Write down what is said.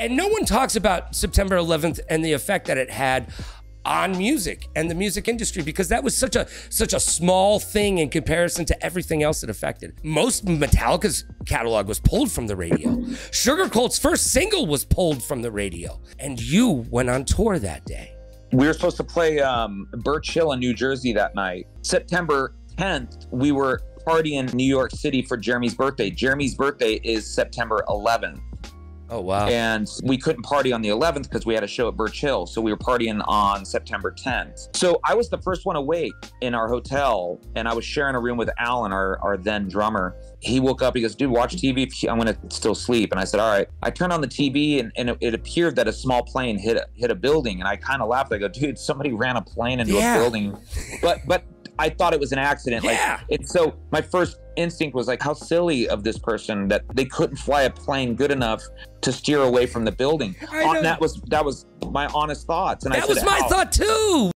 And no one talks about September 11th and the effect that it had on music and the music industry, because that was such a small thing in comparison to everything else that affected. Most Metallica's catalog was pulled from the radio. Sugar Colt's first single was pulled from the radio. And you went on tour that day. We were supposed to play Birch Hill in New Jersey that night. September 10th, we were partying in New York City for Jeremy's birthday. Jeremy's birthday is September 11th. Oh, wow. And we couldn't party on the 11th because we had a show at Birch Hill. So we were partying on September 10th. So I was the first one awake in our hotel, and I was sharing a room with Alan, our then drummer. He woke up, he goes, dude, watch TV. I'm going to still sleep. And I said, all right. I turned on the TV, and it appeared that a small plane hit a building. And I kind of laughed. I go, dude, somebody ran a plane into a building. But I thought it was an accident. Like, so my first instinct was like, how silly of this person that they couldn't fly a plane good enough to steer away from the building. That was my honest thoughts. And that was my thought too.